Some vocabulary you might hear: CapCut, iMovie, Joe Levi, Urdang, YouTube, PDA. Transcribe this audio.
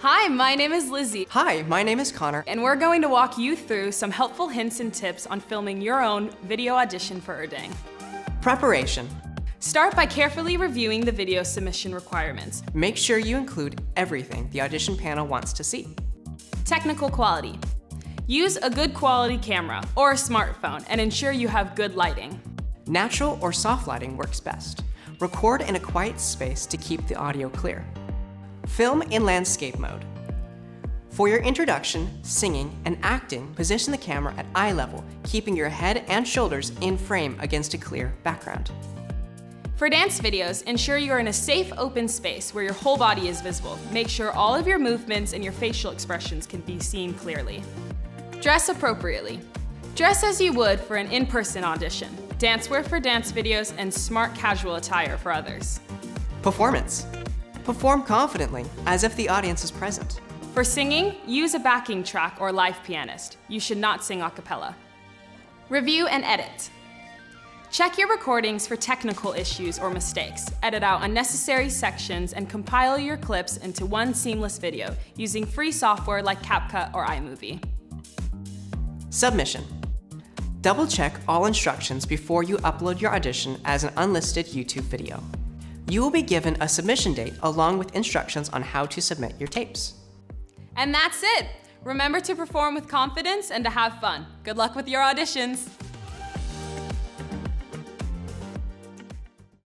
Hi, my name is Lizzie. Hi, my name is Connor. And we're going to walk you through some helpful hints and tips on filming your own video audition for Urdang. Preparation. Start by carefully reviewing the video submission requirements. Make sure you include everything the audition panel wants to see. Technical quality. Use a good quality camera or a smartphone and ensure you have good lighting. Natural or soft lighting works best. Record in a quiet space to keep the audio clear. Film in landscape mode. For your introduction, singing, and acting, position the camera at eye level, keeping your head and shoulders in frame against a clear background. For dance videos, ensure you are in a safe, open space where your whole body is visible. Make sure all of your movements and your facial expressions can be seen clearly. Dress appropriately. Dress as you would for an in-person audition, dancewear for dance videos, and smart casual attire for others. Performance. Perform confidently, as if the audience is present. For singing, use a backing track or live pianist. You should not sing a cappella. Review and edit. Check your recordings for technical issues or mistakes, edit out unnecessary sections, and compile your clips into one seamless video using free software like CapCut or iMovie. Submission. Double-check all instructions before you upload your audition as an unlisted YouTube video. You will be given a submission date along with instructions on how to submit your tapes. And that's it! Remember to perform with confidence and to have fun. Good luck with your auditions!